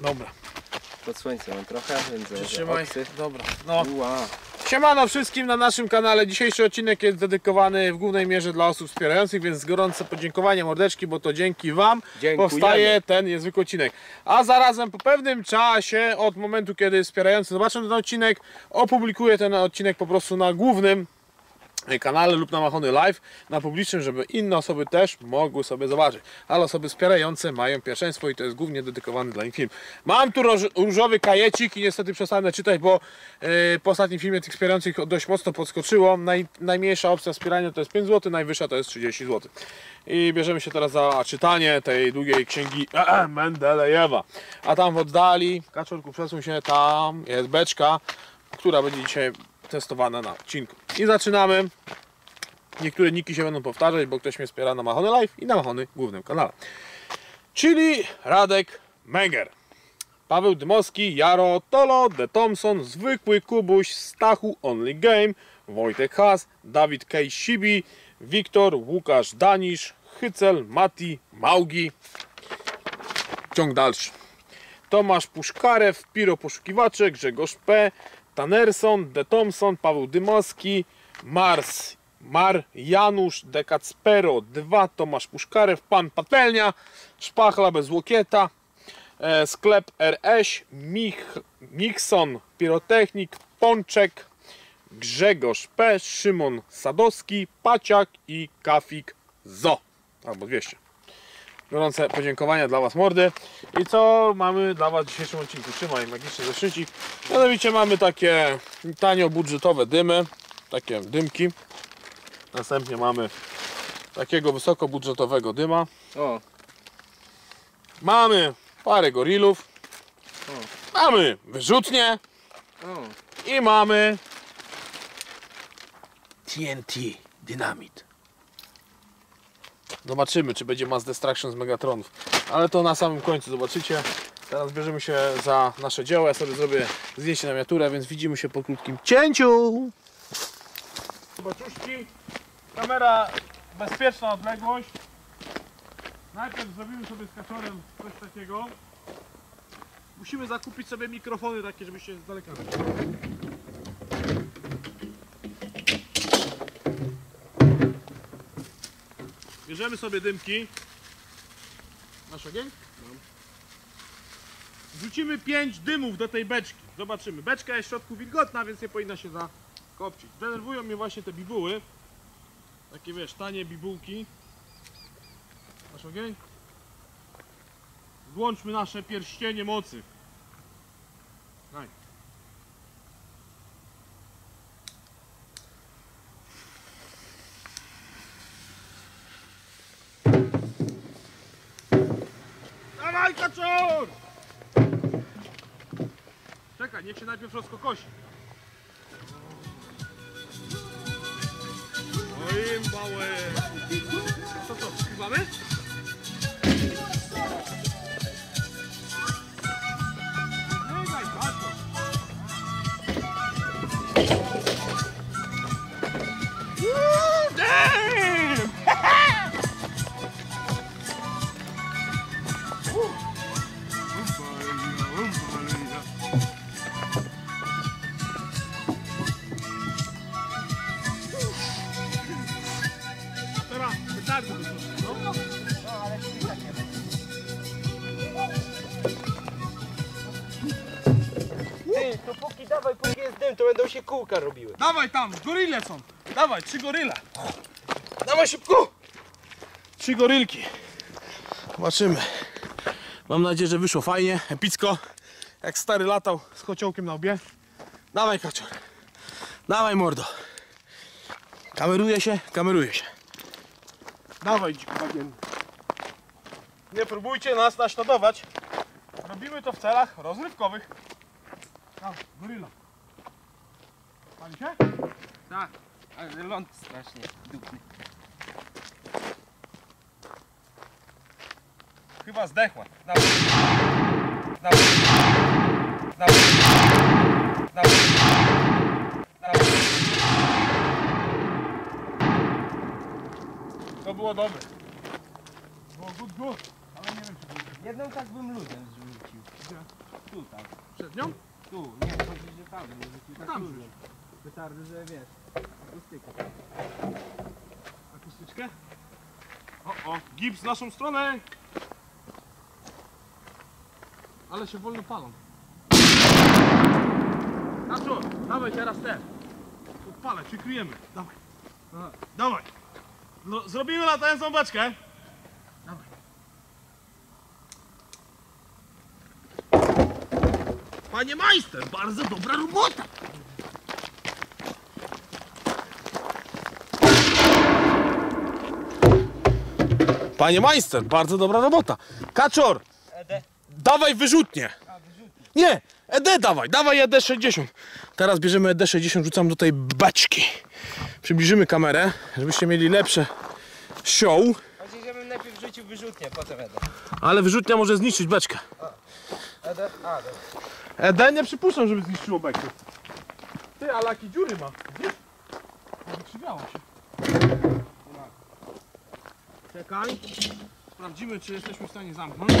Dobra. Pod słońcem mam trochę, więc zatrzymaj. Dobra, no. Uła. Siemano wszystkim na naszym kanale. Dzisiejszy odcinek jest dedykowany w głównej mierze dla osób wspierających, więc gorące podziękowania, mordeczki, bo to dzięki wam powstaje ten niezwykły odcinek. A zarazem po pewnym czasie, od momentu kiedy wspierający zobaczą ten odcinek, opublikuję ten odcinek po prostu na głównym kanale lub na Machony Live, na publicznym, żeby inne osoby też mogły sobie zobaczyć. Ale osoby wspierające mają pierwszeństwo i to jest głównie dedykowany dla nich film. Mam tu różowy kajecik i niestety przestanę czytać, bo po ostatnim filmie tych wspierających dość mocno podskoczyło. Najmniejsza opcja wspierania to jest 5 zł, najwyższa to jest 30 zł. I bierzemy się teraz za czytanie tej długiej księgi Mendelejewa. A tam w oddali, kaczorku przesuń się, tam jest beczka, która będzie dzisiaj testowana na odcinku. I zaczynamy. Niektóre niki się będą powtarzać, bo ktoś mnie wspiera na Machony Live i na Machony głównym kanale. Czyli Radek Menger, Paweł Dymowski, Jaro Tolo, The Thompson, Zwykły Kubuś, Stachu Only Game, Wojtek Has, Dawid K. Sibi, Wiktor, Łukasz Danisz, Hycel, Mati, Maugi. Ciąg dalszy. Tomasz Puszkarew, Piro Poszukiwacze, Grzegorz P., Tanerson, De Thompson, Paweł Dymowski, Mars, Janusz, De Kacpero 2, Tomasz Puszkarew, Pan Patelnia, Szpachla bez łokieta, Sklep RS, Mikson, Pirotechnik, Pączek, Grzegorz P, Szymon Sadowski, Paciak i Kafik Zo, albo 200. Gorące podziękowania dla was, mordy. I co mamy dla was w dzisiejszym odcinku? Trzymaj magiczny zeszycik. Mianowicie mamy takie tanio budżetowe dymy, takie dymki. Następnie mamy takiego wysokobudżetowego dyma. O. Mamy parę gorilów. O. Mamy wyrzutnie. O. I mamy TNT dynamit. Zobaczymy, czy będzie Mass Destruction z Megatronów, ale to na samym końcu zobaczycie. Teraz bierzemy się za nasze dzieło. Ja sobie zrobię zdjęcie na miniaturę, więc widzimy się po krótkim cięciu. Zobaczuszki, kamera bezpieczna odległość. Najpierw zrobimy sobie z kaczorem coś takiego. Musimy zakupić sobie mikrofony takie, żeby się z daleka widzieć. Bierzemy sobie dymki. Masz ogień? Mam. Wrzucimy 5 dymów do tej beczki. Zobaczymy. Beczka jest w środku wilgotna, więc nie powinna się zakopcić. Denerwują mnie właśnie te bibuły. Takie, wiesz, tanie bibułki. Masz ogień? Włączmy nasze pierścienie mocy. Daj. Kaczor! Czekaj, niech się najpierw rozkokosi. Oj, małe! Co to, śpiewamy? Czekaj, Kaczor! Dawaj, póki jest dym, to będą się kółka robiły. Dawaj tam, goryle są. Dawaj, 3 goryle. Dawaj szybko. 3 gorylki. Zobaczymy. Mam nadzieję, że wyszło fajnie, epicko. Jak stary latał z kociołkiem na łbie. Dawaj kaczor. Dawaj mordo. Kameruje się, kameruje się. Dawaj dziku. Nie próbujcie nas naśladować. Robimy to w celach rozrywkowych. Tam, gorilla. Pali się? Tak, ale ląd strasznie dupny. Chyba zdechła. Dawaj. Dawaj. Dawaj. Dawaj. Dawaj. To było dobre. Było good, ale nie wiem czy było. Jedną tak bym ludziom zrobił. rzucił. Tu tak. Przed nią? Tu, nie, chodzi, że tam nie rzucił. Tak, tam rzucił. Petardy, że wiesz, akustykę. Akustyczkę? O, gips w naszą stronę! Ale się wolno palą. Nacho, dawaj teraz ten. Odpalę, przykryjemy. Dawaj. Aha. Dawaj. No, zrobimy latającą beczkę. Dawaj. Panie majster, bardzo dobra robota. Panie majster, bardzo dobra robota. Kaczor, dawaj wyrzutnie. Nie, ED dawaj, dawaj ED-60. Teraz bierzemy ED-60, rzucam do tej beczki. Przybliżymy kamerę, żebyście mieli lepsze show. Chodzi, żebym najpierw rzucił wyrzutnię, potem ED. Ale wyrzutnia może zniszczyć beczkę. ED nie przypuszczam, żeby zniszczyło beczkę. Ty, ale jakie dziury ma. Gdzieś? Wykrzywiało się. Czekaj. Sprawdzimy, czy jesteśmy w stanie zamknąć.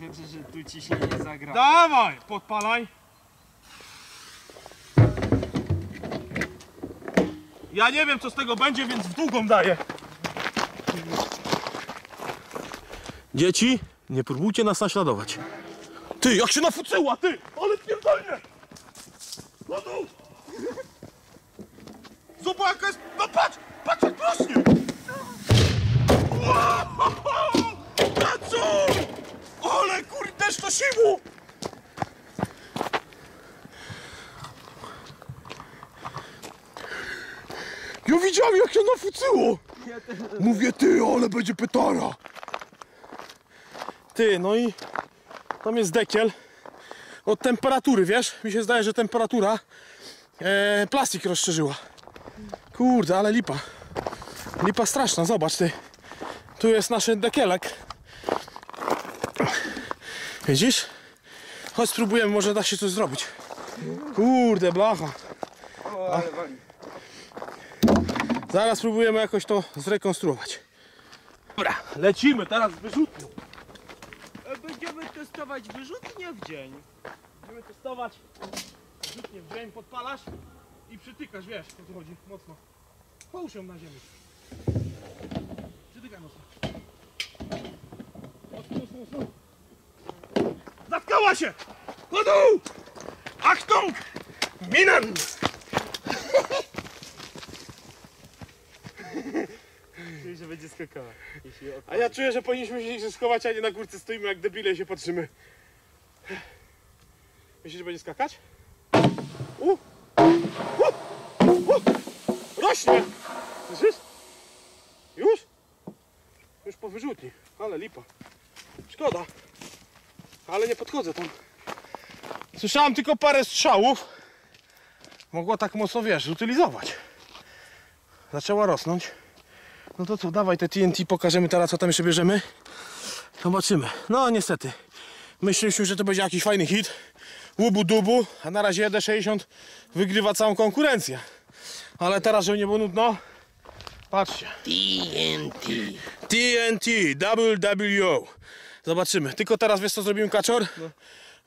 Wiem, że tu ciśnienie nie zagra. Dawaj, podpalaj. Ja nie wiem, co z tego będzie, więc w długą daję. Dzieci, nie próbujcie nas naśladować. Ty, jak się nafucyła, ty! Ale pierdolnie! No tu! Zobacz, jaka jest... No patrz! Patrz, jak rośnie! Patrz! Ale kurde, to siłu! Ja widziałem, jak się nafucyło! Mówię, ty, ale będzie petara! Ty, no i tam jest dekiel od temperatury, wiesz? Mi się zdaje, że temperatura plastik rozszerzyła. Kurde, ale lipa. Lipa straszna, zobacz ty. Tu jest nasz dekielek. Widzisz? Chodź spróbujemy, może da się coś zrobić. Kurde, blacha. A... Zaraz spróbujemy jakoś to zrekonstruować. Dobra, lecimy teraz z wyrzutnią. Będziemy testować wyrzutnię w dzień. Będziemy testować wyrzutnię w dzień. Podpalasz i przytykasz, wiesz, o co chodzi, mocno. Połóż ją na ziemi. Przytykaj mocno. Mocno, mocno, mocno. Zatkała się! Po dół! Achtung! Minen! Czuję, że będzie skakała. A ja czuję, że powinniśmy się schować, a nie na górce stoimy jak debile i się patrzymy. Myślisz, że będzie skakać? Rośnie! Słyszysz? Już? Już po wyrzutni. Ale lipa. Szkoda. Ale nie podchodzę tam. Słyszałem tylko parę strzałów. Mogła tak mocno, wiesz, utylizować. Zaczęła rosnąć. No to co, dawaj te TNT, pokażemy teraz, co tam jeszcze bierzemy. Zobaczymy. No niestety. Myśleliśmy, że to będzie jakiś fajny hit. Łubu dubu, a na razie ED-60 wygrywa całą konkurencję. Ale teraz, żeby nie było nudno, patrzcie. TNT. TNT, WWO. Zobaczymy. Tylko teraz, wiesz co zrobimy, Kaczor? No.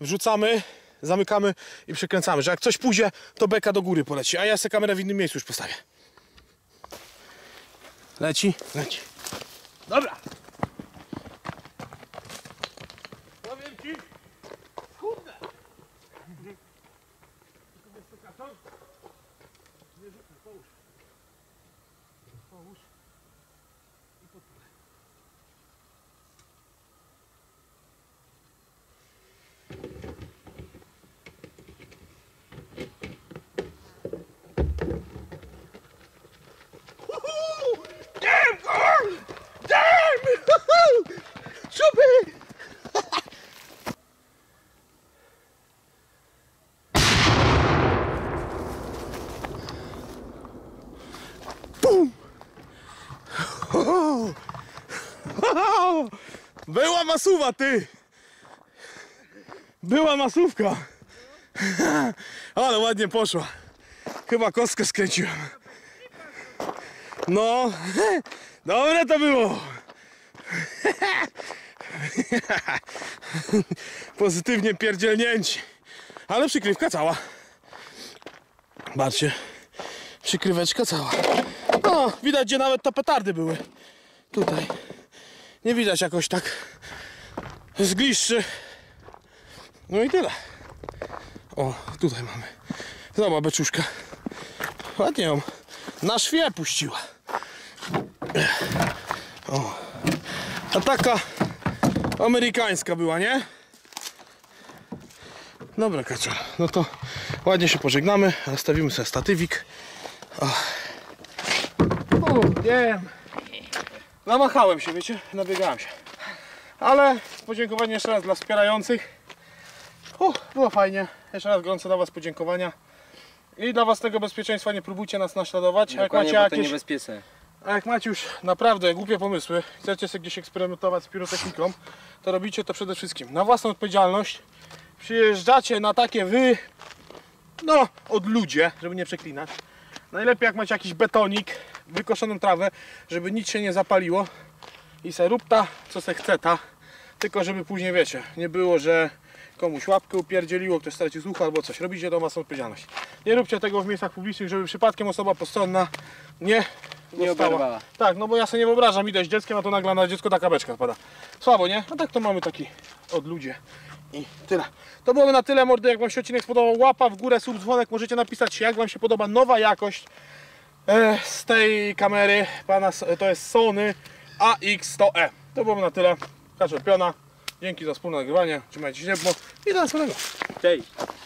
Wrzucamy, zamykamy i przekręcamy, że jak coś pójdzie, to beka do góry poleci. A ja sobie kamerę w innym miejscu już postawię. Leci? Leci. Dobra. Powiem ci. Kurde. Kaczor? Nie rzucaj, połóż. Połóż. I podpalę. Super! Bum! Była masuwa, ty! Była masówka! Ale ładnie poszła. Chyba kostkę skręciłem. No, dobre to było! Pozytywnie pierdzielnięci. Ale przykrywka cała. Patrzcie. Przykryweczka cała. No, widać, gdzie nawet te petardy były. Tutaj. Nie widać jakoś tak z gliszczy. No i tyle. O, tutaj mamy. Znowu beczuszka. Ładnie ją na szwie puściła. O. A taka amerykańska była, nie? Dobra, kaczor. No to ładnie się pożegnamy. Zostawimy sobie statywik. Wiem. Namachałem się, wiecie? Nabiegałem się. Ale podziękowanie jeszcze raz dla wspierających. Było fajnie. Jeszcze raz gorąco dla was podziękowania. I dla własnego bezpieczeństwa nie próbujcie nas naśladować. Jak macie jakieś... A jak macie już naprawdę głupie pomysły, chcecie sobie gdzieś eksperymentować z pirotechniką, to robicie to przede wszystkim na własną odpowiedzialność. Przyjeżdżacie na takie odludzie, żeby nie przeklinać. Najlepiej jak macie jakiś betonik, wykoszoną trawę, żeby nic się nie zapaliło. I se rób ta, co se chce ta. Tylko żeby później, wiecie, nie było, że komuś łapkę upierdzieliło, ktoś stracił słuch albo coś. Robicie to własną odpowiedzialność. Nie róbcie tego w miejscach publicznych, żeby przypadkiem osoba postronna nie oberwała. Tak, no bo ja sobie nie wyobrażam, idę z dzieckiem, a to nagle na dziecko ta kabeczka spada. Słabo, nie? No tak to mamy taki odludzie. I tyle. To byłoby na tyle, mordy. Jak wam się odcinek spodobał, łapa w górę, sub, dzwonek. Możecie napisać, jak wam się podoba nowa jakość z tej kamery pana, to jest Sony AX100E. To byłoby na tyle. Kaczor piona. Dzięki za wspólne nagrywanie. Trzymajcie się ciepło i do następnego. Cześć.